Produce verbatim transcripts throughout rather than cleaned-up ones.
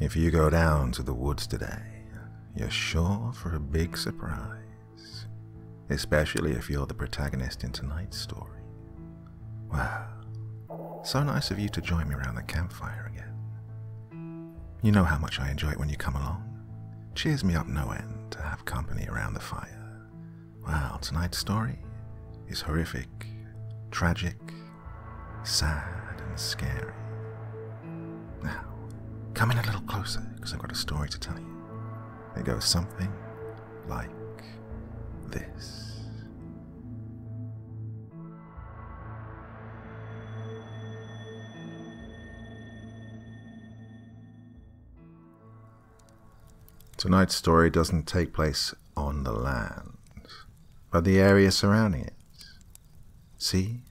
If you go down to the woods today, you're sure for a big surprise, especially if you're the protagonist in tonight's story. Wow, so nice of you to join me around the campfire again. You know how much I enjoy it when you come along. Cheers me up no end to have company around the fire. Wow, tonight's story is horrific, tragic, sad, and scary. Now, come in a little closer, because I've got a story to tell you. It goes something like this. Tonight's story doesn't take place on the land, but the area surrounding it. See,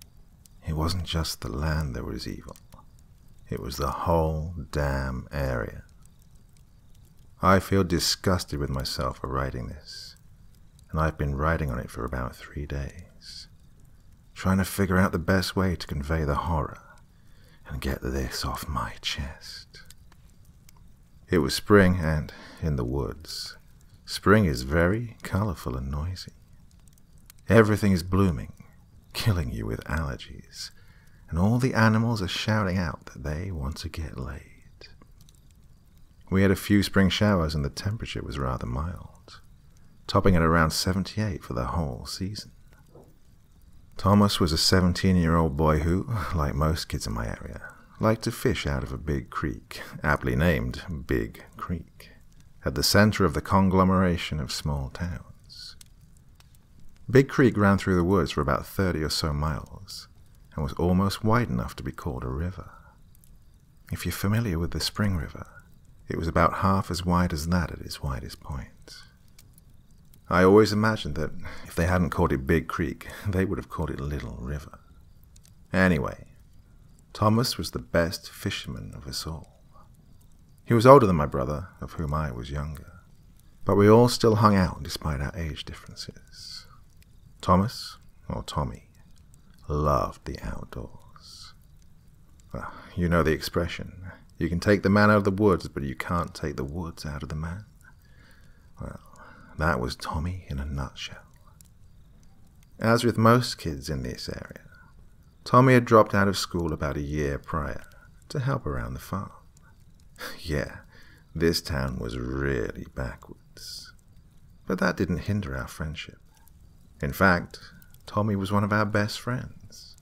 it wasn't just the land that was evil. It was the whole damn area. I feel disgusted with myself for writing this, and I've been writing on it for about three days, trying to figure out the best way to convey the horror and get this off my chest. It was spring and in the woods. Spring is very colorful and noisy. Everything is blooming, killing you with allergies, and all the animals are shouting out that they want to get laid. We had a few spring showers and the temperature was rather mild, topping at around seventy-eight for the whole season. Thomas was a seventeen-year-old boy who, like most kids in my area, liked to fish out of a big creek, aptly named Big Creek, at the center of the conglomeration of small towns. Big Creek ran through the woods for about thirty or so miles, and was almost wide enough to be called a river. If you're familiar with the Spring River, it was about half as wide as that at its widest point. I always imagined that if they hadn't called it Big Creek, they would have called it Little River. Anyway, Thomas was the best fisherman of us all. He was older than my brother, of whom I was younger, but we all still hung out despite our age differences. Thomas, or Tommy, loved the outdoors. Well, you know the expression, you can take the man out of the woods, but you can't take the woods out of the man. Well, that was Tommy in a nutshell. As with most kids in this area, Tommy had dropped out of school about a year prior to help around the farm. Yeah, this town was really backwards, but that didn't hinder our friendship. In fact, Tommy was one of our best friends.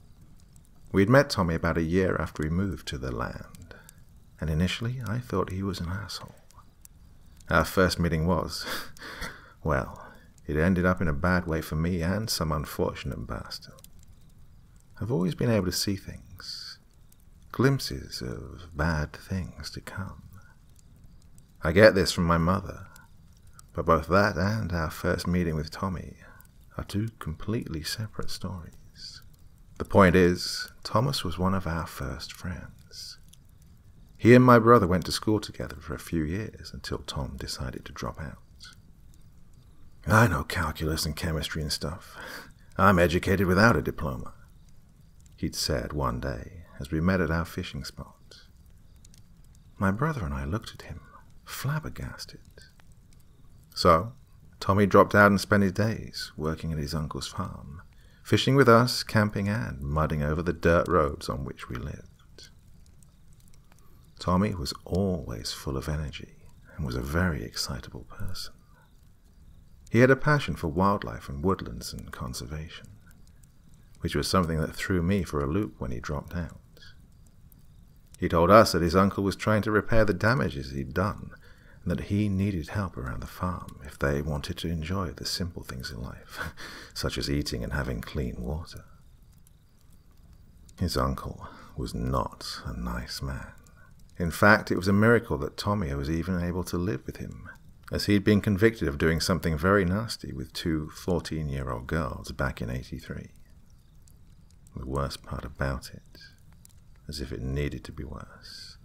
We'd met Tommy about a year after we moved to the land, and initially I thought he was an asshole. Our first meeting was, well, it ended up in a bad way for me and some unfortunate bastard. I've always been able to see things, glimpses of bad things to come. I get this from my mother, but both that and our first meeting with Tommy are two completely separate stories. The point is, Thomas was one of our first friends. He and my brother went to school together for a few years until Tom decided to drop out. I know calculus and chemistry and stuff. I'm educated without a diploma, he'd said one day as we met at our fishing spot. My brother and I looked at him, flabbergasted. So, Tommy dropped out and spent his days working at his uncle's farm, fishing with us, camping and mudding over the dirt roads on which we lived. Tommy was always full of energy and was a very excitable person. He had a passion for wildlife and woodlands and conservation, which was something that threw me for a loop when he dropped out. He told us that his uncle was trying to repair the damages he'd done and that he needed help around the farm if they wanted to enjoy the simple things in life, such as eating and having clean water. His uncle was not a nice man. In fact, it was a miracle that Tommy was even able to live with him, as he'd been convicted of doing something very nasty with two fourteen-year-old girls back in eighty-three. The worst part about it, as if it needed to be worse,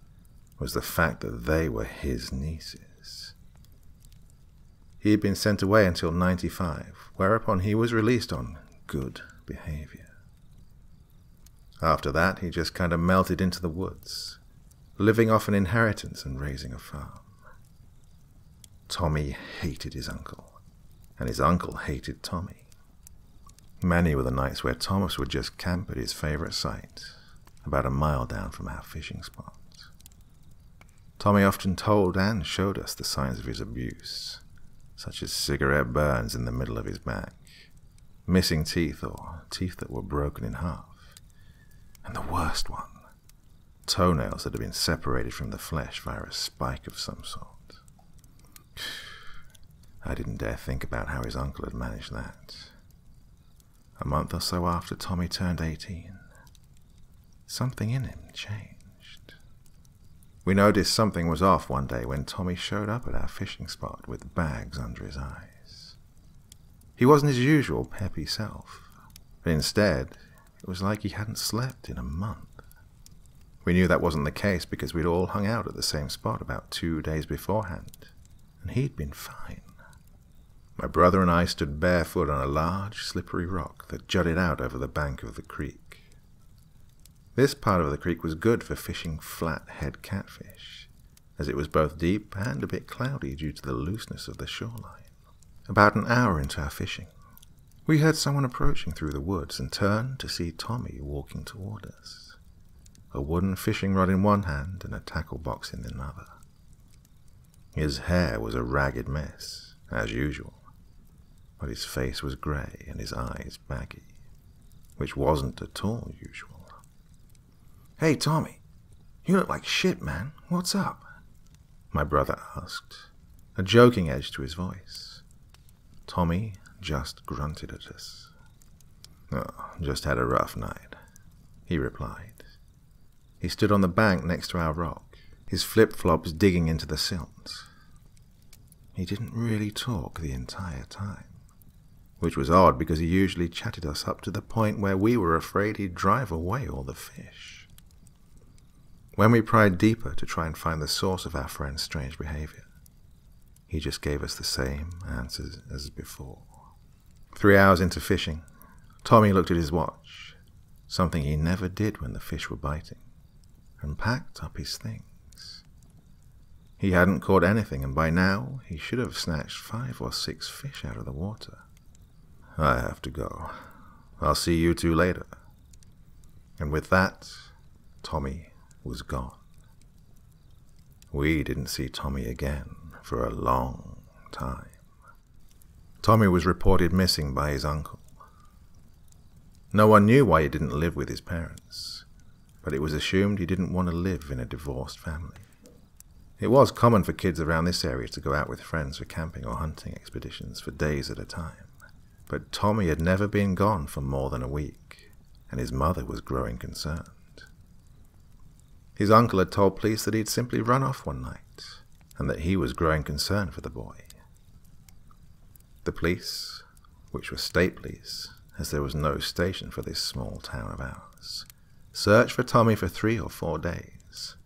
was the fact that they were his nieces. He had been sent away until ninety-five, whereupon he was released on good behavior. After that, he just kind of melted into the woods, living off an inheritance and raising a farm. Tommy hated his uncle, and his uncle hated Tommy. Many were the nights where Thomas would just camp at his favourite site, about a mile down from our fishing spot. Tommy often told and showed us the signs of his abuse, such as cigarette burns in the middle of his back, missing teeth or teeth that were broken in half, and the worst one, toenails that had been separated from the flesh via a spike of some sort. I didn't dare think about how his uncle had managed that. A month or so after Tommy turned eighteen, something in him changed. We noticed something was off one day when Tommy showed up at our fishing spot with bags under his eyes. He wasn't his usual peppy self, but instead, it was like he hadn't slept in a month. We knew that wasn't the case because we'd all hung out at the same spot about two days beforehand, and he'd been fine. My brother and I stood barefoot on a large, slippery rock that jutted out over the bank of the creek. This part of the creek was good for fishing flathead catfish, as it was both deep and a bit cloudy due to the looseness of the shoreline. About an hour into our fishing, we heard someone approaching through the woods and turned to see Tommy walking toward us, a wooden fishing rod in one hand and a tackle box in another. His hair was a ragged mess, as usual, but his face was grey and his eyes baggy, which wasn't at all usual. "Hey, Tommy, you look like shit, man. What's up?" my brother asked, a joking edge to his voice. Tommy just grunted at us. "Oh, just had a rough night," he replied. He stood on the bank next to our rock, his flip-flops digging into the silt. He didn't really talk the entire time, which was odd because he usually chatted us up to the point where we were afraid he'd drive away all the fish. When we pried deeper to try and find the source of our friend's strange behaviour, he just gave us the same answers as before. Three hours into fishing, Tommy looked at his watch, something he never did when the fish were biting, and packed up his things. He hadn't caught anything, and by now he should have snatched five or six fish out of the water. "I have to go. I'll see you two later." And with that, Tommy was gone. We didn't see Tommy again for a long time. Tommy was reported missing by his uncle. No one knew why he didn't live with his parents, but it was assumed he didn't want to live in a divorced family. It was common for kids around this area to go out with friends for camping or hunting expeditions for days at a time, but Tommy had never been gone for more than a week, and his mother was growing concerned. His uncle had told police that he'd simply run off one night, and that he was growing concerned for the boy. The police, which were state police, as there was no station for this small town of ours, searched for Tommy for three or four days,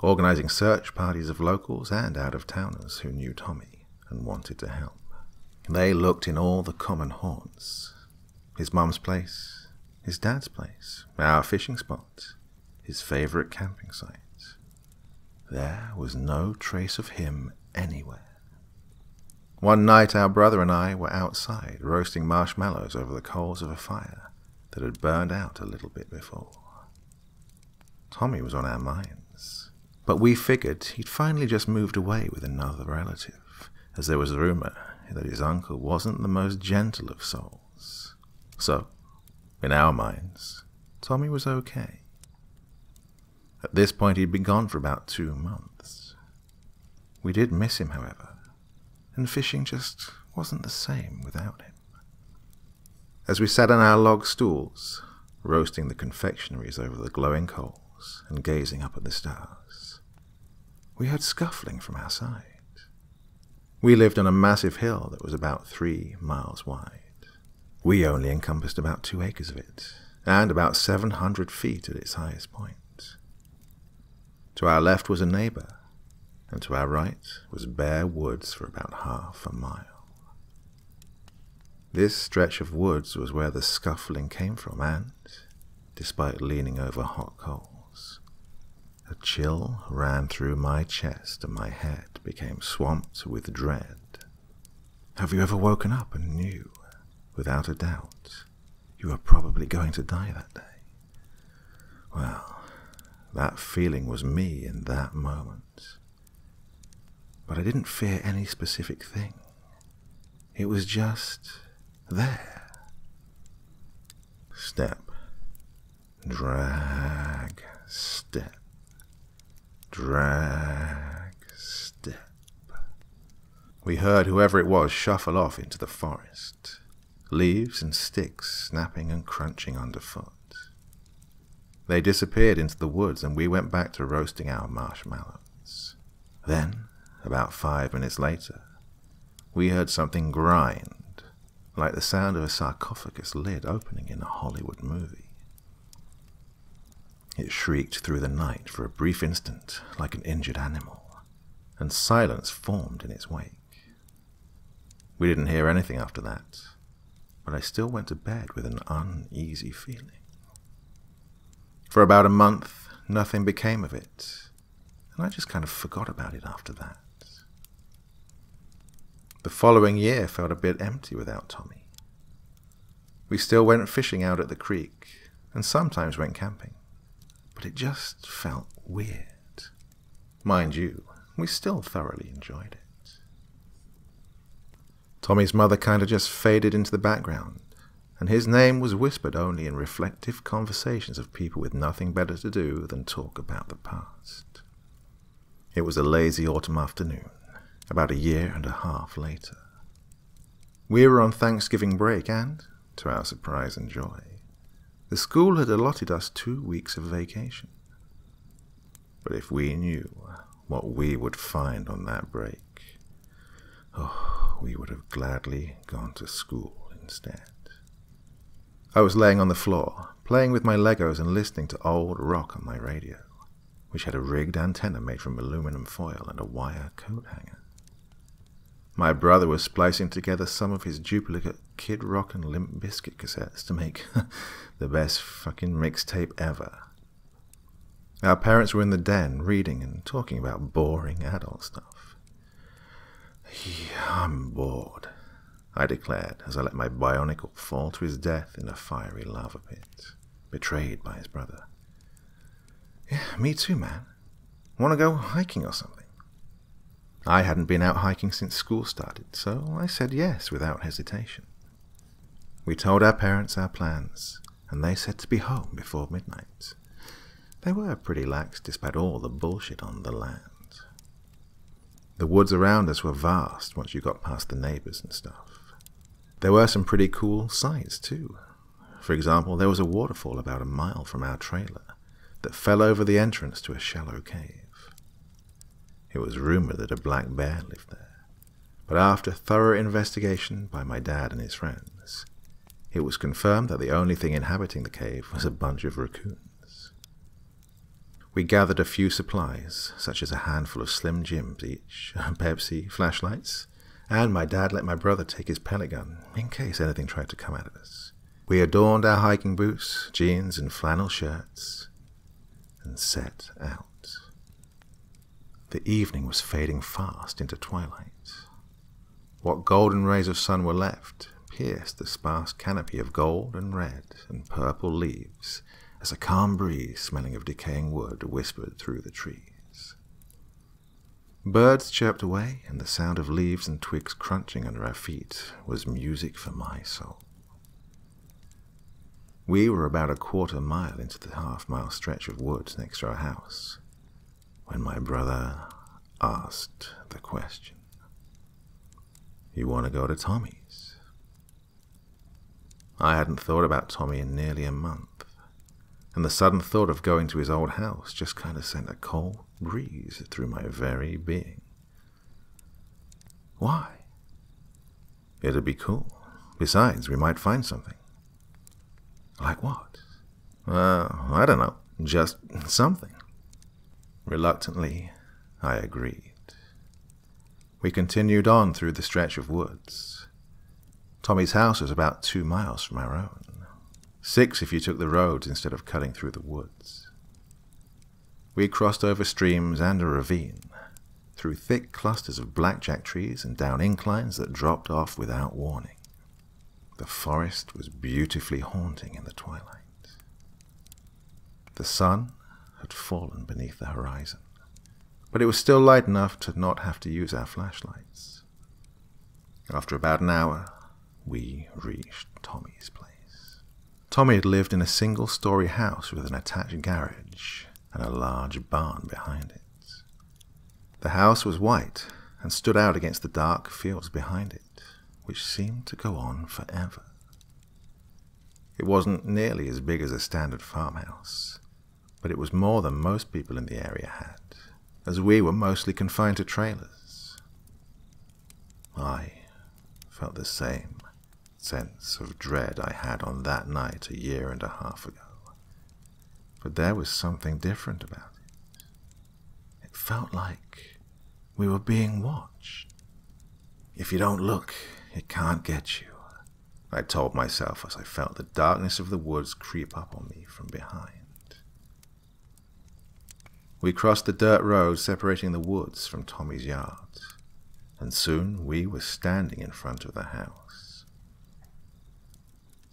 organising search parties of locals and out-of-towners who knew Tommy and wanted to help. They looked in all the common haunts: his mum's place, his dad's place, our fishing spot, his favourite camping site. There was no trace of him anywhere. One night our brother and I were outside roasting marshmallows over the coals of a fire that had burned out a little bit before. Tommy was on our minds, but we figured he'd finally just moved away with another relative, as there was a rumour that his uncle wasn't the most gentle of souls. So, in our minds, Tommy was okay. At this point he'd been gone for about two months. We did miss him, however, and fishing just wasn't the same without him. As we sat on our log stools, roasting the confectionaries over the glowing coals, and gazing up at the stars, we heard scuffling from our side. We lived on a massive hill that was about three miles wide. We only encompassed about two acres of it, and about seven hundred feet at its highest point. To our left was a neighbour, and to our right was bare woods for about half a mile. This stretch of woods was where the scuffling came from, and, despite leaning over hot coals, a chill ran through my chest and my head became swamped with dread. Have you ever woken up and knew, without a doubt, you were probably going to die that day? Well, that feeling was me in that moment. But I didn't fear any specific thing. It was just there. Step. Drag. Step. Drag. Step. We heard whoever it was shuffle off into the forest, leaves and sticks snapping and crunching underfoot. They disappeared into the woods and we went back to roasting our marshmallows. Then, about five minutes later, we heard something grind, like the sound of a sarcophagus lid opening in a Hollywood movie. It shrieked through the night for a brief instant like an injured animal, and silence formed in its wake. We didn't hear anything after that, but I still went to bed with an uneasy feeling. For about a month, nothing became of it, and I just kind of forgot about it after that. The following year felt a bit empty without Tommy. We still went fishing out at the creek, and sometimes went camping, but it just felt weird. Mind you, we still thoroughly enjoyed it. Tommy's mother kind of just faded into the background, and his name was whispered only in reflective conversations of people with nothing better to do than talk about the past. It was a lazy autumn afternoon, about a year and a half later. We were on Thanksgiving break and, to our surprise and joy, the school had allotted us two weeks of vacation. But if we knew what we would find on that break, oh, we would have gladly gone to school instead. I was laying on the floor, playing with my Legos and listening to old rock on my radio, which had a rigged antenna made from aluminum foil and a wire coat hanger. My brother was splicing together some of his duplicate Kid Rock and Limp Bizkit cassettes to make the best fucking mixtape ever. Our parents were in the den, reading and talking about boring adult stuff. "I'm bored," I declared as I let my Bionicle fall to his death in a fiery lava pit, betrayed by his brother. "Yeah, me too, man. Want to go hiking or something?" I hadn't been out hiking since school started, so I said yes without hesitation. We told our parents our plans, and they said to be home before midnight. They were pretty lax despite all the bullshit on the land. The woods around us were vast once you got past the neighbors and stuff. There were some pretty cool sights too. For example, there was a waterfall about a mile from our trailer that fell over the entrance to a shallow cave. It was rumored that a black bear lived there, but after thorough investigation by my dad and his friends, it was confirmed that the only thing inhabiting the cave was a bunch of raccoons. We gathered a few supplies, such as a handful of Slim Jims each, Pepsi, flashlights, and my dad let my brother take his pellet gun in case anything tried to come at us. We adorned our hiking boots, jeans and flannel shirts, and set out. The evening was fading fast into twilight. What golden rays of sun were left pierced the sparse canopy of gold and red and purple leaves, as a calm breeze smelling of decaying wood whispered through the trees. Birds chirped away, and the sound of leaves and twigs crunching under our feet was music for my soul. We were about a quarter mile into the half-mile stretch of woods next to our house, when my brother asked the question, "You want to go to Tommy's?" I hadn't thought about Tommy in nearly a month, and the sudden thought of going to his old house just kind of sent a cold breeze through my very being. Why? It'd be cool. Besides, we might find something. Like what? Uh, I don't know. Just something. Reluctantly, I agreed. We continued on through the stretch of woods. Tommy's house was about two miles from our own. Six if you took the roads instead of cutting through the woods. We crossed over streams and a ravine, through thick clusters of blackjack trees and down inclines that dropped off without warning. The forest was beautifully haunting in the twilight. The sun had fallen beneath the horizon, but it was still light enough to not have to use our flashlights. After about an hour, we reached Tommy's place. Tommy had lived in a single-story house with an attached garage and a large barn behind it. The house was white and stood out against the dark fields behind it, which seemed to go on forever. It wasn't nearly as big as a standard farmhouse, but it was more than most people in the area had, as we were mostly confined to trailers. I felt the same sense of dread I had on that night a year and a half ago, but there was something different about it. It felt like we were being watched. If you don't look, it can't get you, I told myself as I felt the darkness of the woods creep up on me from behind. We crossed the dirt road separating the woods from Tommy's yard, and soon we were standing in front of the house.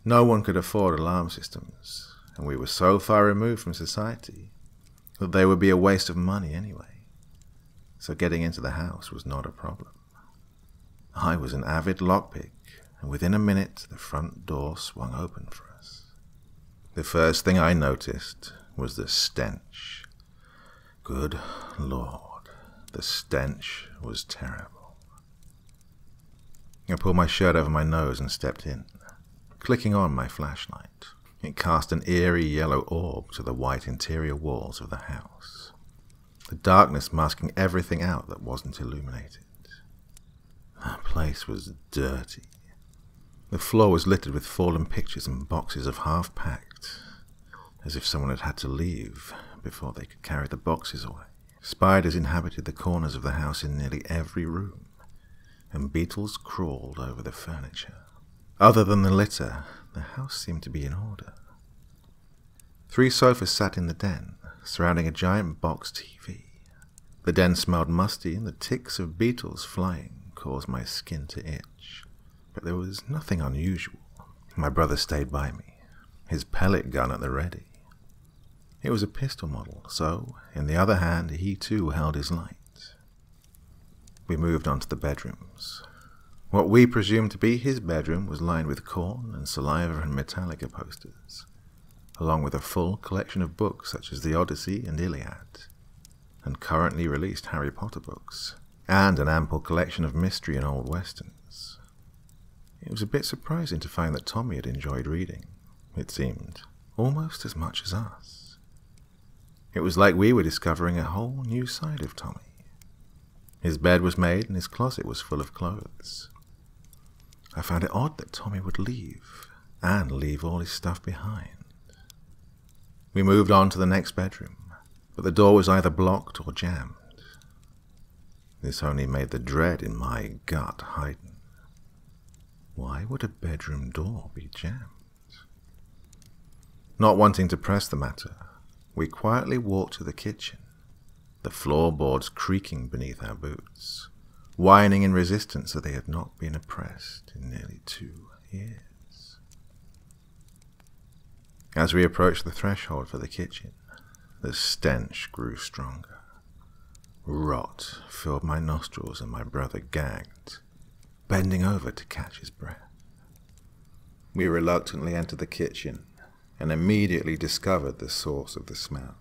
No one could afford alarm systems, and we were so far removed from society that they would be a waste of money anyway, so getting into the house was not a problem. I was an avid lockpick, and within a minute the front door swung open for us. The first thing I noticed was the stench. Good Lord, the stench was terrible. I pulled my shirt over my nose and stepped in, clicking on my flashlight. It cast an eerie yellow orb to the white interior walls of the house, the darkness masking everything out that wasn't illuminated. That place was dirty. The floor was littered with fallen pictures and boxes of half-packed, as if someone had had to leave before they could carry the boxes away. Spiders inhabited the corners of the house in nearly every room, and beetles crawled over the furniture. Other than the litter, the house seemed to be in order. Three sofas sat in the den, surrounding a giant box T V. The den smelled musty, and the ticks of beetles flying caused my skin to itch, but there was nothing unusual. My brother stayed by me, his pellet gun at the ready. It was a pistol model, so, in the other hand, he too held his light. We moved on to the bedrooms. What we presumed to be his bedroom was lined with corn and saliva and Metallica posters, along with a full collection of books such as the Odyssey and Iliad, and currently released Harry Potter books, and an ample collection of mystery and old westerns. It was a bit surprising to find that Tommy had enjoyed reading, it seemed, almost as much as us. It was like we were discovering a whole new side of Tommy. His bed was made and his closet was full of clothes. I found it odd that Tommy would leave, and leave all his stuff behind. We moved on to the next bedroom, but the door was either blocked or jammed. This only made the dread in my gut heighten. Why would a bedroom door be jammed? Not wanting to press the matter, we quietly walked to the kitchen, the floorboards creaking beneath our boots, whining in resistance that they had not been oppressed in nearly two years. As we approached the threshold for the kitchen, the stench grew stronger. Rot filled my nostrils and my brother gagged, bending over to catch his breath. We reluctantly entered the kitchen and immediately discovered the source of the smell.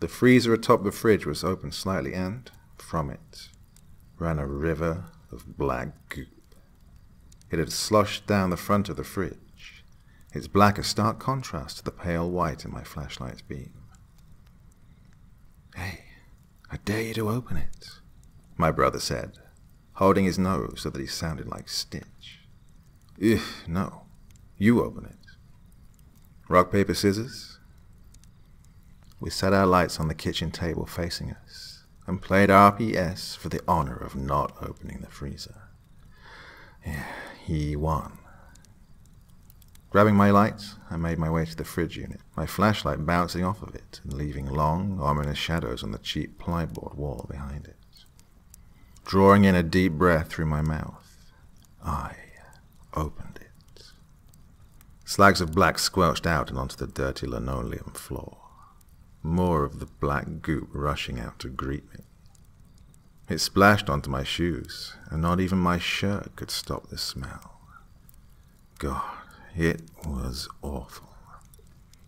The freezer atop the fridge was open slightly, and from it ran a river of black goop. It had sloshed down the front of the fridge, its black a stark contrast to the pale white in my flashlight's beam. "Hey, I dare you to open it," my brother said, holding his nose so that he sounded like Stitch. "Ugh, no, you open it. Rock, paper, scissors?" We set our lights on the kitchen table facing us and played R P S for the honor of not opening the freezer. Yeah, he won. Grabbing my light, I made my way to the fridge unit, my flashlight bouncing off of it and leaving long, ominous shadows on the cheap plyboard wall behind it. Drawing in a deep breath through my mouth, I opened it. Slags of black squelched out and onto the dirty linoleum floor, more of the black goop rushing out to greet me. It splashed onto my shoes, and not even my shirt could stop the smell. God. It was awful.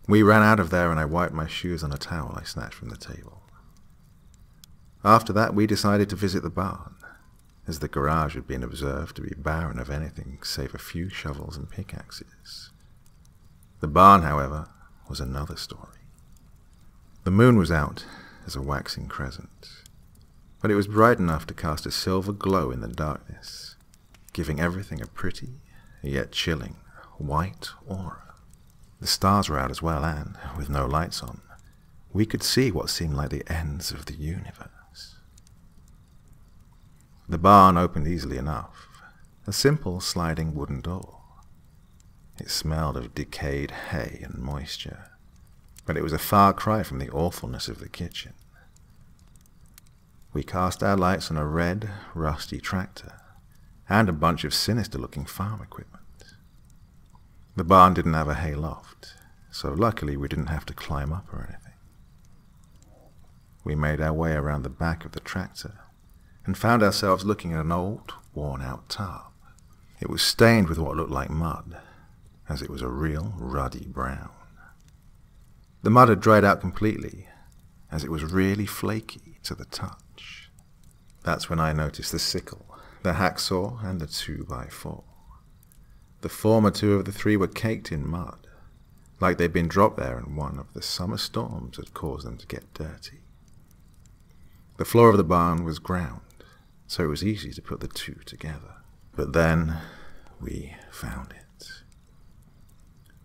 We ran out of there and I wiped my shoes on a towel I snatched from the table. After that, we decided to visit the barn, as the garage had been observed to be barren of anything save a few shovels and pickaxes. The barn, however, was another story. The moon was out as a waxing crescent, but it was bright enough to cast a silver glow in the darkness, giving everything a pretty, yet chilling, white aura. The stars were out as well, and, with no lights on, we could see what seemed like the ends of the universe. The barn opened easily enough, a simple sliding wooden door. It smelled of decayed hay and moisture, but it was a far cry from the awfulness of the kitchen. We cast our lights on a red, rusty tractor and a bunch of sinister-looking farm equipment. The barn didn't have a hay loft, so luckily we didn't have to climb up or anything. We made our way around the back of the tractor and found ourselves looking at an old, worn-out tarp. It was stained with what looked like mud, as it was a real ruddy brown. The mud had dried out completely, as it was really flaky to the touch. That's when I noticed the sickle, the hacksaw, and the two by four. The former two of the three were caked in mud, like they'd been dropped there and one of the summer storms had caused them to get dirty. The floor of the barn was ground, so it was easy to put the two together. But then we found it.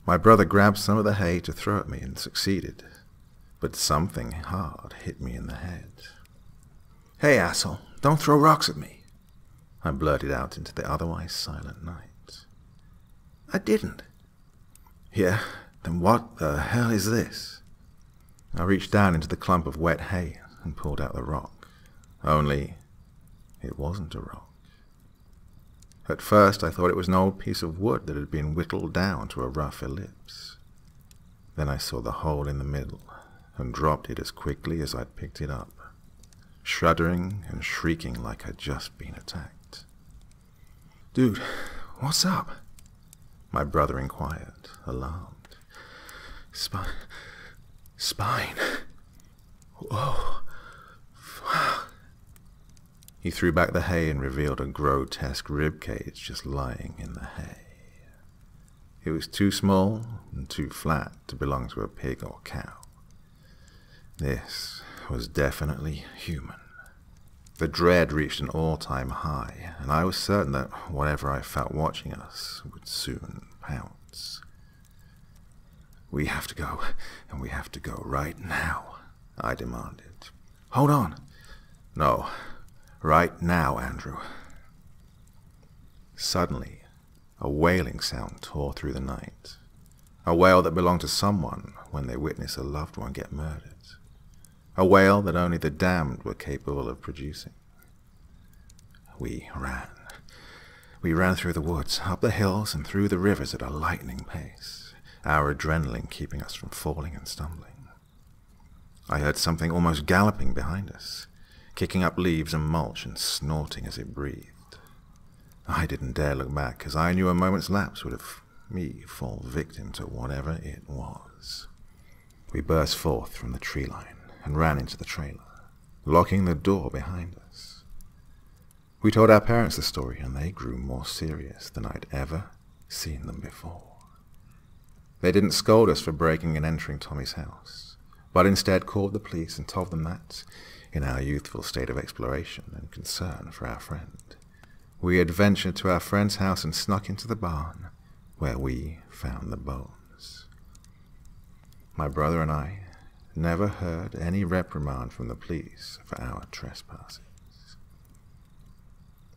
My brother grabbed some of the hay to throw at me and succeeded, but something hard hit me in the head. "Hey, asshole, don't throw rocks at me," I blurted out into the otherwise silent night. "I didn't." "Yeah, then what the hell is this?" I reached down into the clump of wet hay and pulled out the rock. Only, it wasn't a rock. At first I thought it was an old piece of wood that had been whittled down to a rough ellipse. Then I saw the hole in the middle and dropped it as quickly as I'd picked it up, shuddering and shrieking like I'd just been attacked. "Dude, what's up?" my brother inquired, alarmed. Spine. Spine. "Whoa. Fuck." He threw back the hay and revealed a grotesque rib cage just lying in the hay. It was too small and too flat to belong to a pig or cow. This was definitely human. The dread reached an all-time high, and I was certain that whatever I felt watching us would soon pounce. "We have to go, and we have to go right now," I demanded. "Hold on." "No, right now, Andrew." Suddenly, a wailing sound tore through the night, a wail that belonged to someone when they witness a loved one get murdered. A wail that only the damned were capable of producing. We ran. We ran through the woods, up the hills, and through the rivers at a lightning pace, our adrenaline keeping us from falling and stumbling. I heard something almost galloping behind us, kicking up leaves and mulch and snorting as it breathed. I didn't dare look back, as I knew a moment's lapse would have me fall victim to whatever it was. We burst forth from the tree line and ran into the trailer, locking the door behind us. We told our parents the story, and they grew more serious than I'd ever seen them before. They didn't scold us for breaking and entering Tommy's house, but instead called the police and told them that, in our youthful state of exploration and concern for our friend, we had ventured to our friend's house and snuck into the barn, where we found the bones. My brother and I never heard any reprimand from the police for our trespasses.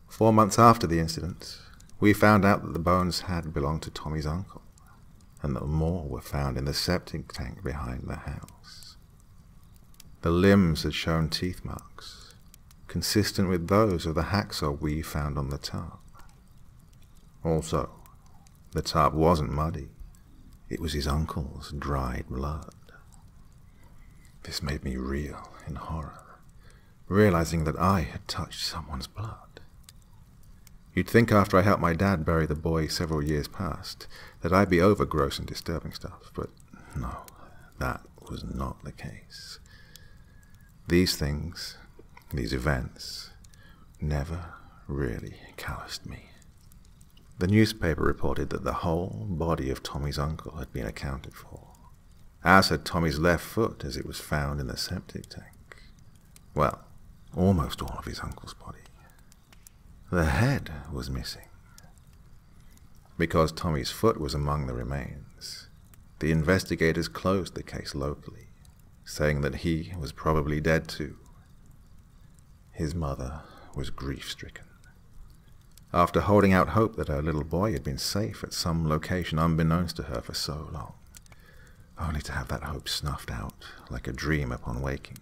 Four months after the incident, we found out that the bones had belonged to Tommy's uncle, and that more were found in the septic tank behind the house. The limbs had shown teeth marks, consistent with those of the hacksaw we found on the tarp. Also, the tarp wasn't muddy. It was his uncle's dried blood. This made me reel in horror, realizing that I had touched someone's blood. You'd think after I helped my dad bury the boy several years past that I'd be over gross and disturbing stuff, but no, that was not the case. These things, these events, never really calloused me. The newspaper reported that the whole body of Tommy's uncle had been accounted for, as had Tommy's left foot as it was found in the septic tank. Well, almost all of his uncle's body. The head was missing. Because Tommy's foot was among the remains, the investigators closed the case locally, saying that he was probably dead too. His mother was grief-stricken. After holding out hope that her little boy had been safe at some location unbeknownst to her for so long, only to have that hope snuffed out like a dream upon waking,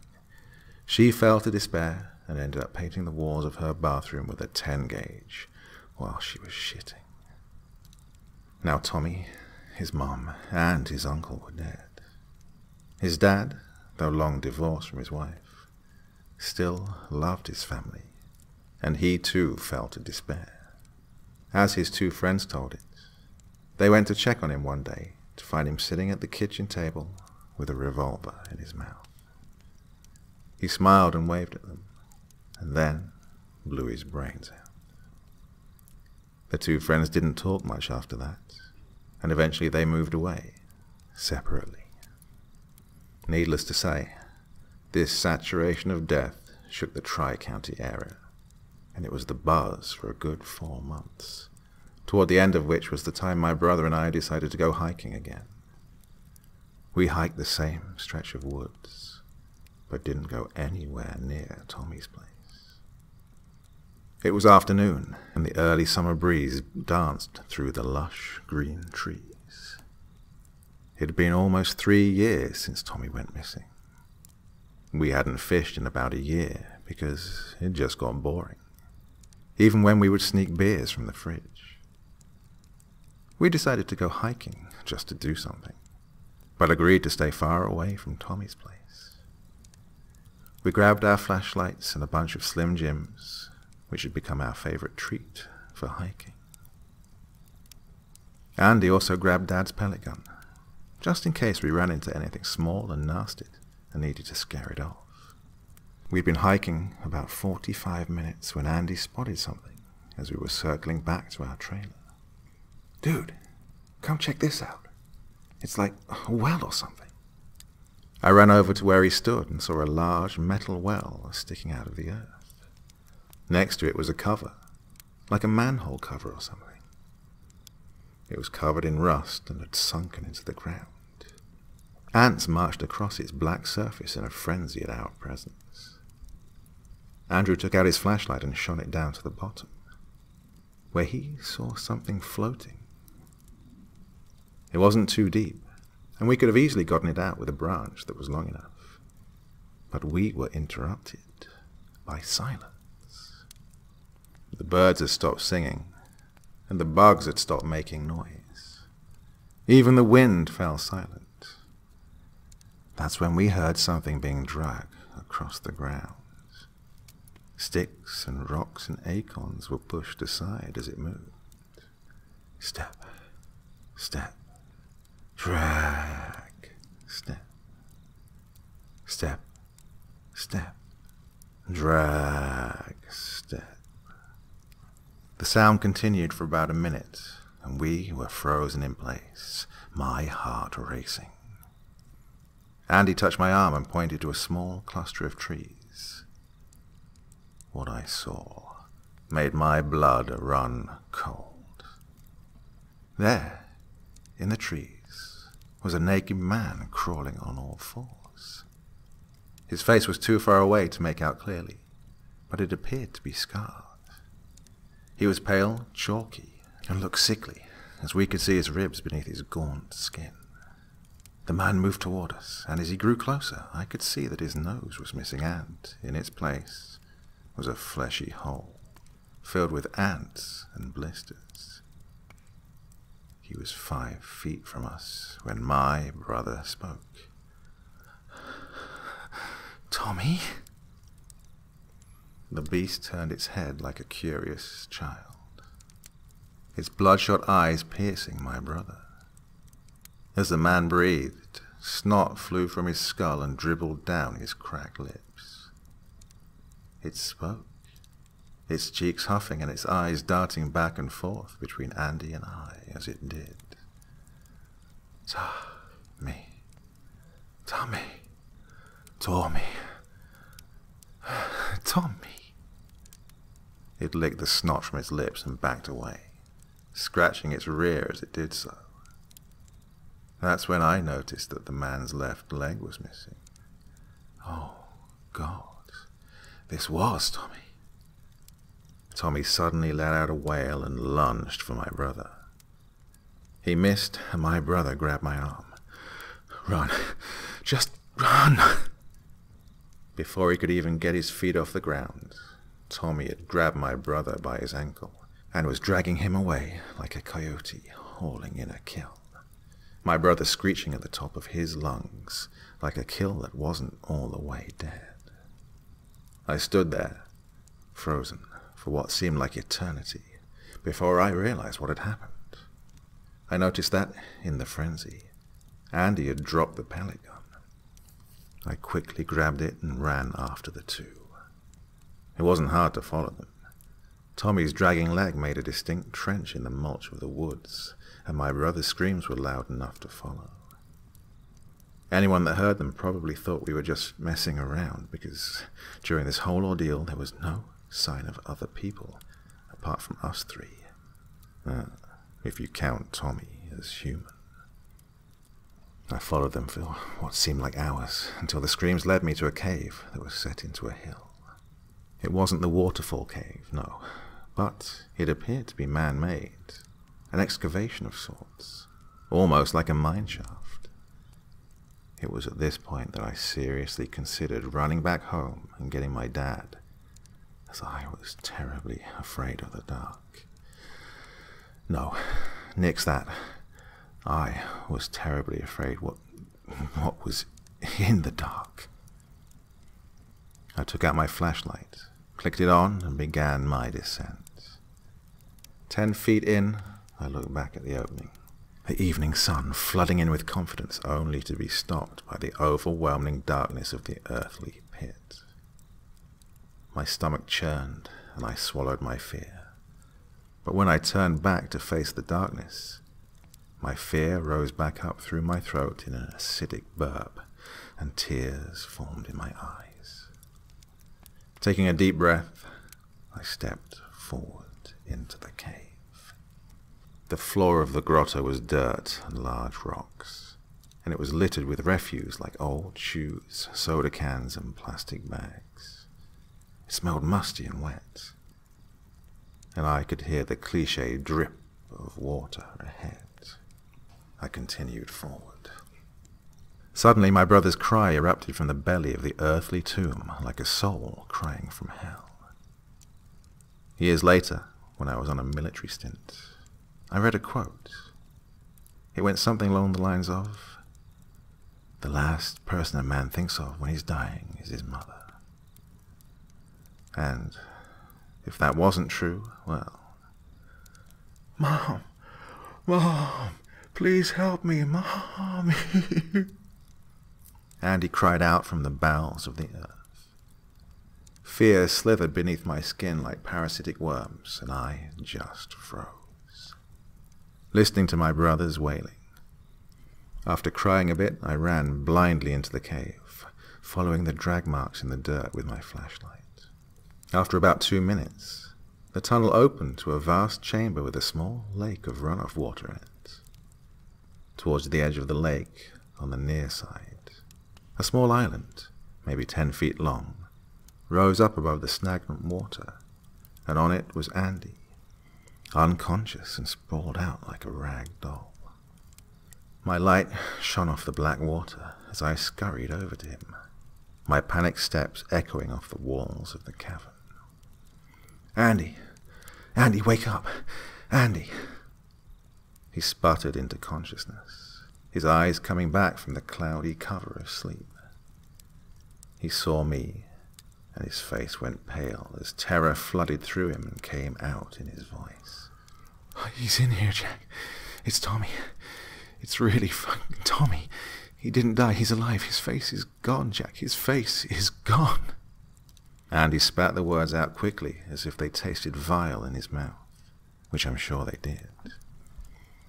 she fell to despair and ended up painting the walls of her bathroom with a ten gauge while she was shitting. Now Tommy, his mum, and his uncle were dead. His dad, though long divorced from his wife, still loved his family, and he too fell to despair. As his two friends told it, they went to check on him one day to find him sitting at the kitchen table with a revolver in his mouth. He smiled and waved at them, and then blew his brains out. The two friends didn't talk much after that, and eventually they moved away, separately. Needless to say, this saturation of death shook the Tri-County area, and it was the buzz for a good four months, toward the end of which was the time my brother and I decided to go hiking again. We hiked the same stretch of woods, but didn't go anywhere near Tommy's place. It was afternoon, and the early summer breeze danced through the lush green trees. It had been almost three years since Tommy went missing. We hadn't fished in about a year because it just got boring, even when we would sneak beers from the fridge. We decided to go hiking just to do something, but agreed to stay far away from Tommy's place. We grabbed our flashlights and a bunch of Slim Jims, which had become our favorite treat for hiking. Andy also grabbed Dad's pellet gun, just in case we ran into anything small and nasty and needed to scare it off. We'd been hiking about forty-five minutes when Andy spotted something as we were circling back to our trailer. "Dude, come check this out. It's like a well or something." I ran over to where he stood and saw a large metal well sticking out of the earth. Next to it was a cover, like a manhole cover or something. It was covered in rust and had sunken into the ground. Ants marched across its black surface in a frenzy at our presence. Andrew took out his flashlight and shone it down to the bottom, where he saw something floating. It wasn't too deep, and we could have easily gotten it out with a branch that was long enough. But we were interrupted by silence. The birds had stopped singing, and the bugs had stopped making noise. Even the wind fell silent. That's when we heard something being dragged across the ground. Sticks and rocks and acorns were pushed aside as it moved. Step, step, drag, step, step, step, drag, step. The sound continued for about a minute, and we were frozen in place, my heart racing. Andy touched my arm and pointed to a small cluster of trees. What I saw made my blood run cold. There, in the trees, was a naked man crawling on all fours. His face was too far away to make out clearly, but it appeared to be scarred. He was pale, chalky, and looked sickly, as we could see his ribs beneath his gaunt skin. The man moved toward us, and as he grew closer, I could see that his nose was missing, and in its place was a fleshy hole, filled with ants and blisters. He was five feet from us when my brother spoke. "Tommy?" The beast turned its head like a curious child, its bloodshot eyes piercing my brother. As the man breathed, snot flew from his skull and dribbled down his cracked lips. It spoke, its cheeks huffing and its eyes darting back and forth between Andy and I as it did. "Tommy, Tommy, Tommy, Tommy." It licked the snot from its lips and backed away, scratching its rear as it did so. That's when I noticed that the man's left leg was missing. Oh, God. This was Tommy. Tommy suddenly let out a wail and lunged for my brother. He missed, and my brother grabbed my arm. "Run. Just run." Before he could even get his feet off the ground, Tommy had grabbed my brother by his ankle and was dragging him away like a coyote hauling in a kill. My brother screeching at the top of his lungs, like a kill that wasn't all the way dead. I stood there, frozen, for what seemed like eternity, before I realized what had happened. I noticed that, in the frenzy, Andy had dropped the pellet gun. I quickly grabbed it and ran after the two. It wasn't hard to follow them. Tommy's dragging leg made a distinct trench in the mulch of the woods, and my brother's screams were loud enough to follow. Anyone that heard them probably thought we were just messing around, because during this whole ordeal there was no sign of other people, apart from us three. Uh, if you count Tommy as human. I followed them for what seemed like hours, until the screams led me to a cave that was set into a hill. It wasn't the waterfall cave, no, but it appeared to be man-made, an excavation of sorts, almost like a mine shaft. It was at this point that I seriously considered running back home and getting my dad, as I was terribly afraid of the dark. No, nix that. I was terribly afraid what, what was in the dark. I took out my flashlight, clicked it on, and began my descent. Ten feet in, I looked back at the opening, the evening sun flooding in with confidence, only to be stopped by the overwhelming darkness of the earthly pit. My stomach churned, and I swallowed my fear. But when I turned back to face the darkness, my fear rose back up through my throat in an acidic burp, and tears formed in my eyes. Taking a deep breath, I stepped forward into the cave. The floor of the grotto was dirt and large rocks, and it was littered with refuse like old shoes, soda cans, and plastic bags. It smelled musty and wet, and I could hear the cliché drip of water ahead. I continued forward. Suddenly, my brother's cry erupted from the belly of the earthly tomb, like a soul crying from hell. Years later, when I was on a military stint, I read a quote. It went something along the lines of, "The last person a man thinks of when he's dying is his mother." And if that wasn't true, well... "Mom! Mom! Please help me! Mom!" Andy cried out from the bowels of the earth. Fear slithered beneath my skin like parasitic worms, and I just froze, listening to my brother's wailing. After crying a bit, I ran blindly into the cave, following the drag marks in the dirt with my flashlight. After about two minutes, the tunnel opened to a vast chamber with a small lake of runoff water in it. Towards the edge of the lake, on the near side, a small island, maybe ten feet long, rose up above the stagnant water, and on it was Andy, unconscious and sprawled out like a rag doll. My light shone off the black water as I scurried over to him, my panicked steps echoing off the walls of the cavern. "Andy! Andy, wake up! Andy!" He sputtered into consciousness, his eyes coming back from the cloudy cover of sleep. He saw me, and his face went pale as terror flooded through him and came out in his voice. "He's in here, Jack. It's Tommy. It's really fucking Tommy. He didn't die. He's alive. His face is gone, Jack. His face is gone." Andy spat the words out quickly, as if they tasted vile in his mouth, which I'm sure they did.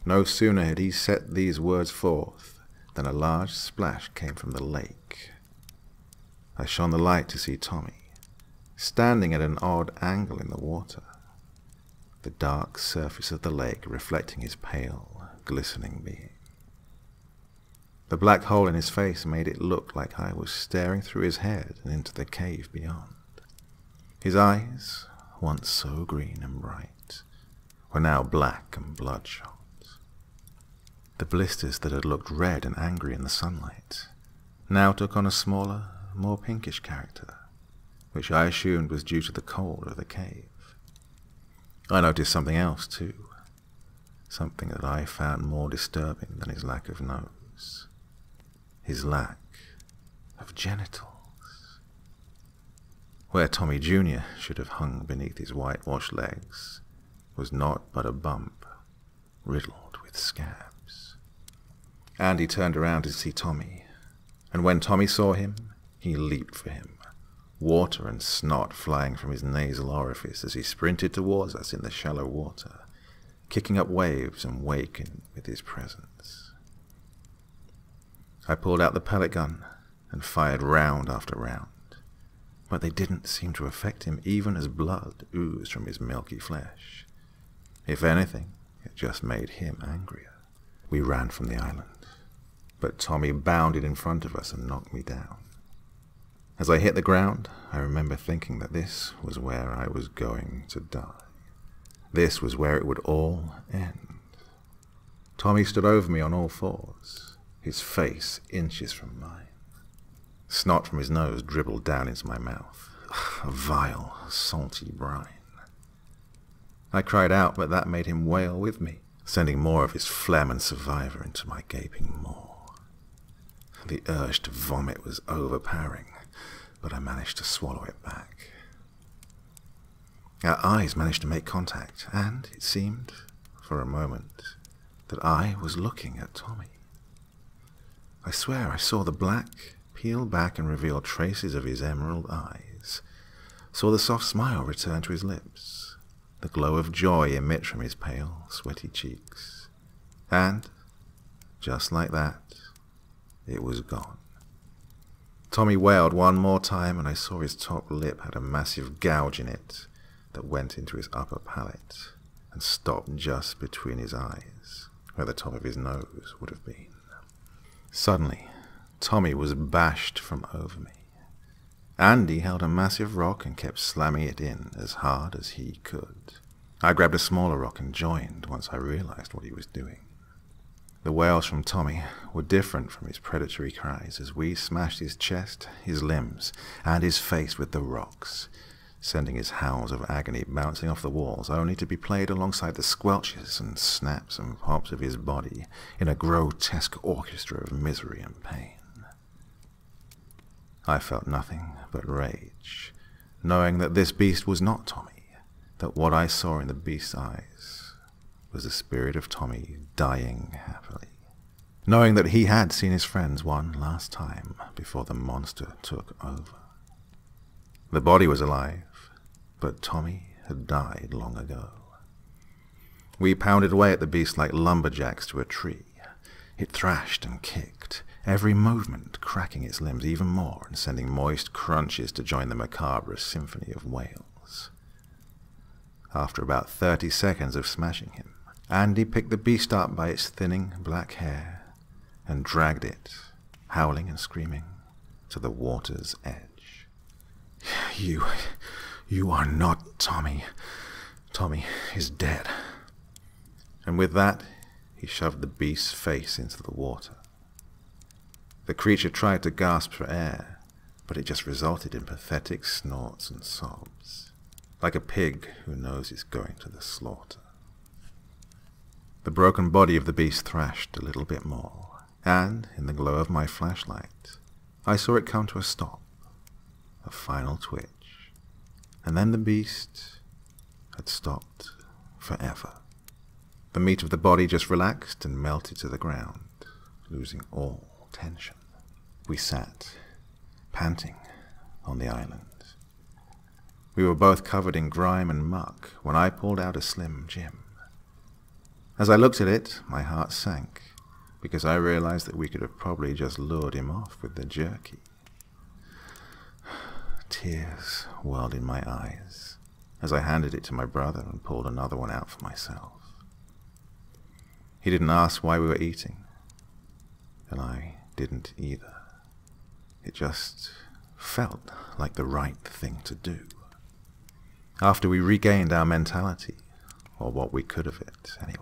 No sooner had he set these words forth than a large splash came from the lake. I shone the light to see Tommy, standing at an odd angle in the water, the dark surface of the lake reflecting his pale, glistening being. The black hole in his face made it look like I was staring through his head and into the cave beyond. His eyes, once so green and bright, were now black and bloodshot. The blisters that had looked red and angry in the sunlight now took on a smaller, more pinkish character, which I assumed was due to the cold of the cave. I noticed something else too, something that I found more disturbing than his lack of nose, his lack of genitals. Where Tommy Junior should have hung beneath his whitewashed legs was naught but a bump riddled with scab. Andy turned around to see Tommy, and when Tommy saw him, he leaped for him, water and snot flying from his nasal orifice as he sprinted towards us in the shallow water, kicking up waves and waking with his presence. I pulled out the pellet gun and fired round after round, but they didn't seem to affect him even as blood oozed from his milky flesh. If anything, it just made him angrier. We ran from the island, but Tommy bounded in front of us and knocked me down. As I hit the ground, I remember thinking that this was where I was going to die. This was where it would all end. Tommy stood over me on all fours, his face inches from mine. Snot from his nose dribbled down into my mouth, a vile, salty brine. I cried out, but that made him wail with me, sending more of his phlegm and saliva into my gaping maw. The urge to vomit was overpowering, but I managed to swallow it back. Our eyes managed to make contact, and it seemed, for a moment, that I was looking at Tommy. I swear I saw the black peel back and reveal traces of his emerald eyes, saw the soft smile return to his lips, the glow of joy emits from his pale, sweaty cheeks. And, just like that, it was gone. Tommy wailed one more time, and I saw his top lip had a massive gouge in it that went into his upper palate and stopped just between his eyes, where the top of his nose would have been. Suddenly, Tommy was bashed from over me. Andy held a massive rock and kept slamming it in as hard as he could. I grabbed a smaller rock and joined once I realized what he was doing. The wails from Tommy were different from his predatory cries as we smashed his chest, his limbs, and his face with the rocks, sending his howls of agony bouncing off the walls only to be played alongside the squelches and snaps and pops of his body in a grotesque orchestra of misery and pain. I felt nothing but rage, knowing that this beast was not Tommy, that what I saw in the beast's eyes was the spirit of Tommy dying happily, knowing that he had seen his friends one last time before the monster took over. The body was alive, but Tommy had died long ago. We pounded away at the beast like lumberjacks to a tree. It thrashed and kicked, every movement cracking its limbs even more and sending moist crunches to join the macabre symphony of wails. After about thirty seconds of smashing him, Andy picked the beast up by its thinning black hair and dragged it, howling and screaming, to the water's edge. You... you are not Tommy. Tommy is dead. and with that he shoved the beast's face into the water. The creature tried to gasp for air, but it just resulted in pathetic snorts and sobs, like a pig who knows he's going to the slaughter. The broken body of the beast thrashed a little bit more, and, in the glow of my flashlight, I saw it come to a stop, a final twitch, and then the beast had stopped forever. The meat of the body just relaxed and melted to the ground, losing all tension. We sat, panting, on the island. We were both covered in grime and muck when I pulled out a Slim Jim. As I looked at it, my heart sank, because I realized that we could have probably just lured him off with the jerky. Tears welled in my eyes as I handed it to my brother and pulled another one out for myself. He didn't ask why we were eating, and I didn't either. It just felt like the right thing to do. After we regained our mentality, or what we could of it anyway,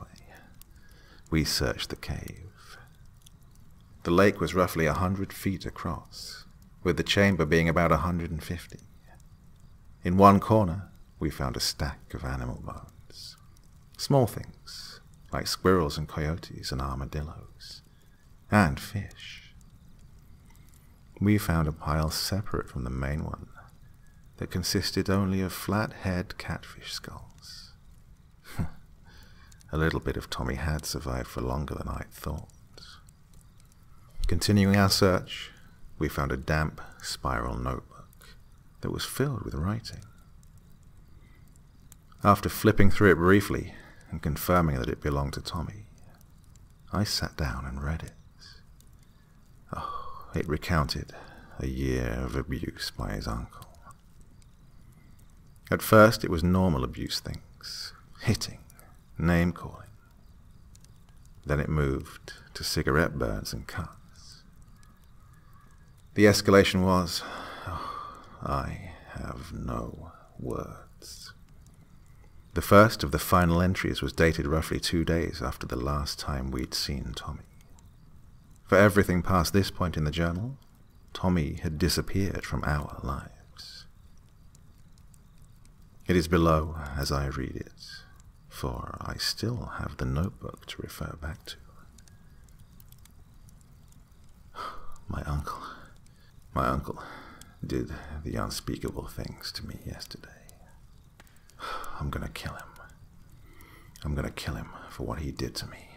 we searched the cave. The lake was roughly a hundred feet across, with the chamber being about a hundred and fifty. In one corner, we found a stack of animal bones. Small things, like squirrels and coyotes and armadillos, and fish. We found a pile separate from the main one that consisted only of flat-head catfish skulls. A little bit of Tommy had survived for longer than I'd thought. Continuing our search, we found a damp spiral notebook that was filled with writing. After flipping through it briefly and confirming that it belonged to Tommy, I sat down and read it. Oh, it recounted a year of abuse by his uncle. At first it was normal abuse things, hitting, name-calling. Then it moved to cigarette burns and cuts. The escalation was, oh, I have no words. The first of the final entries was dated roughly two days after the last time we'd seen Tommy. For everything past this point in the journal, Tommy had disappeared from our lives. It is below as I read it, for I still have the notebook to refer back to. My uncle... My uncle did the unspeakable things to me yesterday. I'm gonna kill him. I'm gonna kill him for what he did to me.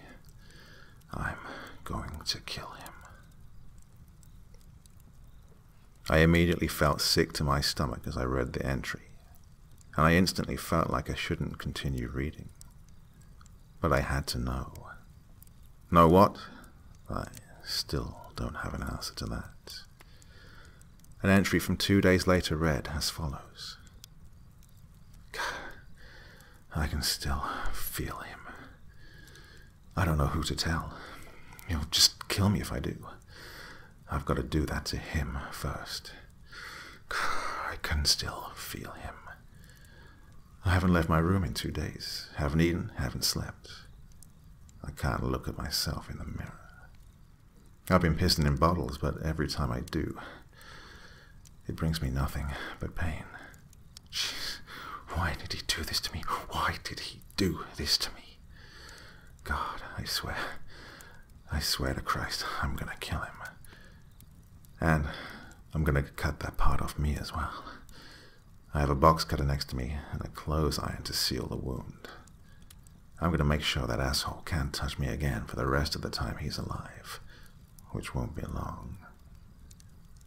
I'm going to kill him. I immediately felt sick to my stomach as I read the entry, and I instantly felt like I shouldn't continue reading. But I had to know. Know what? I still don't have an answer to that. An entry from two days later read as follows. I can still feel him. I don't know who to tell. He'll just kill me if I do. I've got to do that to him first. I can still feel him. I haven't left my room in two days. Haven't eaten, haven't slept. I can't look at myself in the mirror. I've been pissing in bottles, but every time I do... it brings me nothing but pain. Jeez, why did he do this to me? Why did he do this to me? God, I swear, I swear to Christ, I'm gonna kill him. And I'm gonna cut that part off me as well. I have a box cutter next to me and a clothes iron to seal the wound. I'm gonna make sure that asshole can't touch me again for the rest of the time he's alive, which won't be long.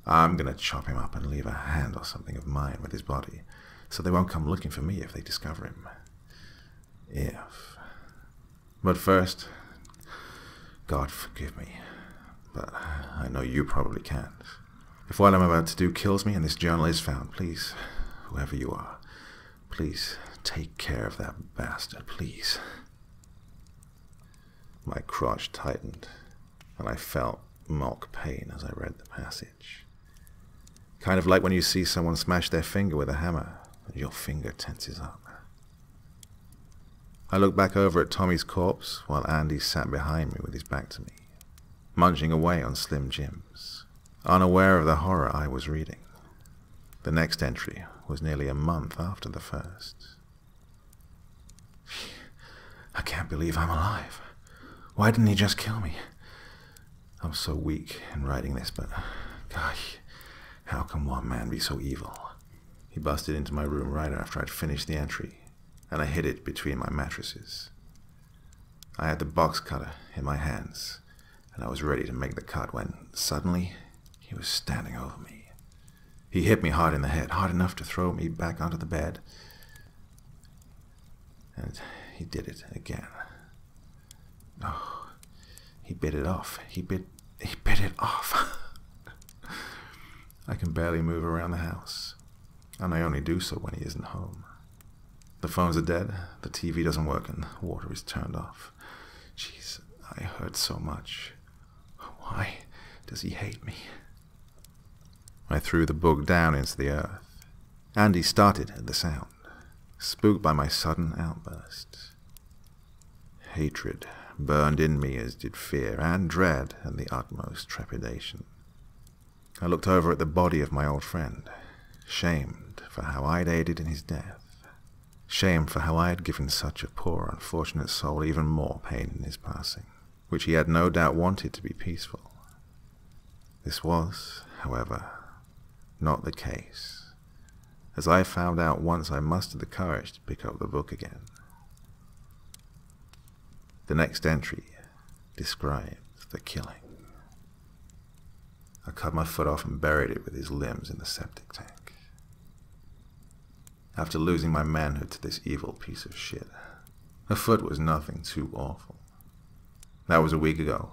I'm going to chop him up and leave a hand or something of mine with his body, so they won't come looking for me if they discover him. If. But first, God forgive me, but I know you probably can't. If what I'm about to do kills me and this journal is found, please, whoever you are, please take care of that bastard, please. My crotch tightened, and I felt mock pain as I read the passage. Kind of like when you see someone smash their finger with a hammer, and your finger tenses up. I looked back over at Tommy's corpse while Andy sat behind me with his back to me, munching away on Slim Jims, unaware of the horror I was reading. The next entry was nearly a month after the first. I can't believe I'm alive. Why didn't he just kill me? I'm so weak in writing this, but gosh, how can one man be so evil? He busted into my room right after I'd finished the entry, and I hid it between my mattresses. I had the box cutter in my hands, and I was ready to make the cut when, suddenly, he was standing over me. He hit me hard in the head, hard enough to throw me back onto the bed. And he did it again. Oh, he bit it off. He bit, he bit it off. I can barely move around the house, and I only do so when he isn't home. The phones are dead, the T V doesn't work, and the water is turned off. Jeez, I hurt so much. Why does he hate me? I threw the book down into the earth. Andy started at the sound, spooked by my sudden outburst. Hatred burned in me as did fear and dread and the utmost trepidation. I looked over at the body of my old friend, shamed for how I'd aided in his death, shamed for how I had given such a poor, unfortunate soul even more pain in his passing, which he had no doubt wanted to be peaceful. This was, however, not the case, as I found out once I mustered the courage to pick up the book again. The next entry describes the killing. I cut my foot off and buried it with his limbs in the septic tank. After losing my manhood to this evil piece of shit, a foot was nothing too awful. That was a week ago.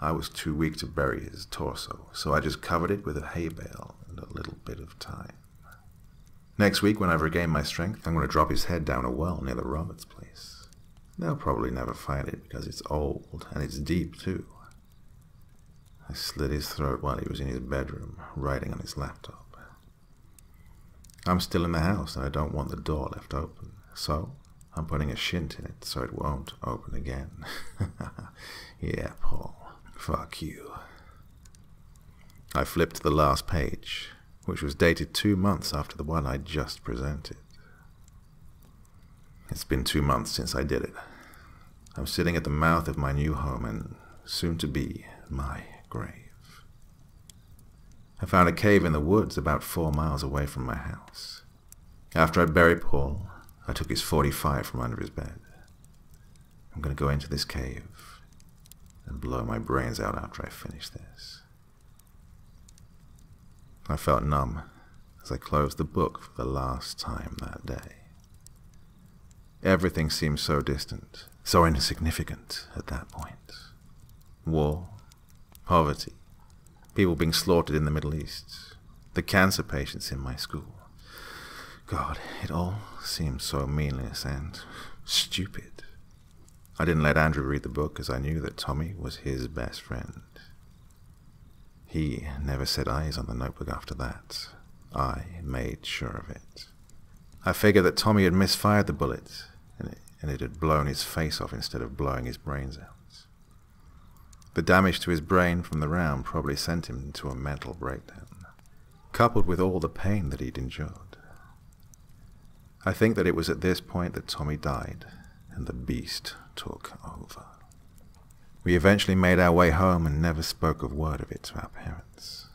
I was too weak to bury his torso, so I just covered it with a hay bale and a little bit of time. Next week, when I've regained my strength, I'm going to drop his head down a well near the Roberts place. They'll probably never find it because it's old, and it's deep, too. I slit his throat while he was in his bedroom, writing on his laptop. I'm still in the house, and I don't want the door left open, so I'm putting a shint in it so it won't open again. Yeah, Paul. Fuck you. I flipped to the last page, which was dated two months after the one I just presented. It's been two months since I did it. I'm sitting at the mouth of my new home and soon-to-be my grave. I found a cave in the woods about four miles away from my house. After I buried Paul, I took his forty-five from under his bed. I'm going to go into this cave and blow my brains out after I finish this. I felt numb as I closed the book for the last time that day. Everything seemed so distant, so insignificant at that point. War, poverty, people being slaughtered in the Middle East, the cancer patients in my school. God, it all seemed so meaningless and stupid. I didn't let Andrew read the book as I knew that Tommy was his best friend. He never set eyes on the notebook after that. I made sure of it. I figured that Tommy had misfired the bullet, and it, and it had blown his face off instead of blowing his brains out. The damage to his brain from the round probably sent him into a mental breakdown, coupled with all the pain that he'd endured. I think that it was at this point that Tommy died, and the beast took over. We eventually made our way home and never spoke a word of it to our parents.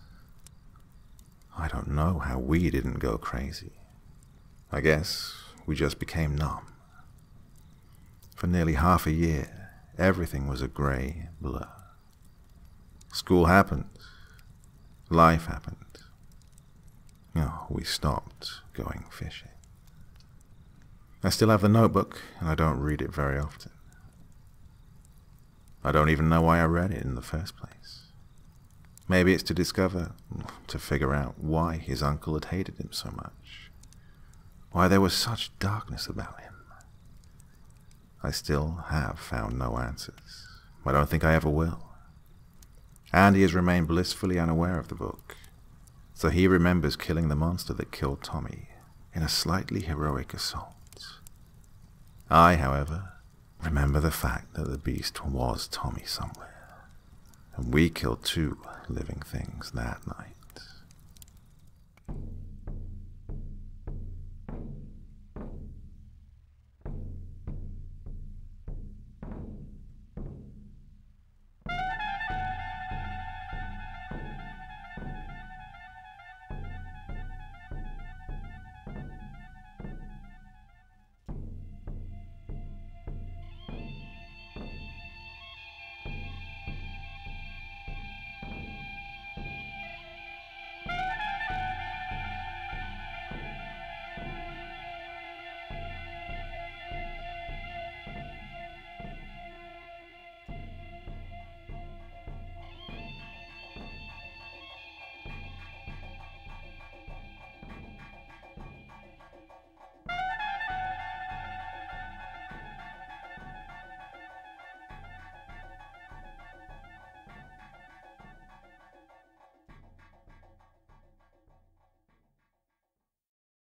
I don't know how we didn't go crazy. I guess we just became numb. For nearly half a year, everything was a grey blur. School happened. Life happened. Oh, we stopped going fishing. I still have the notebook, and I don't read it very often. I don't even know why I read it in the first place. Maybe it's to discover, to figure out why his uncle had hated him so much. Why there was such darkness about him. I still have found no answers. I don't think I ever will. Andy has remained blissfully unaware of the book, so he remembers killing the monster that killed Tommy in a slightly heroic assault. I, however, remember the fact that the beast was Tommy somewhere, and we killed two living things that night.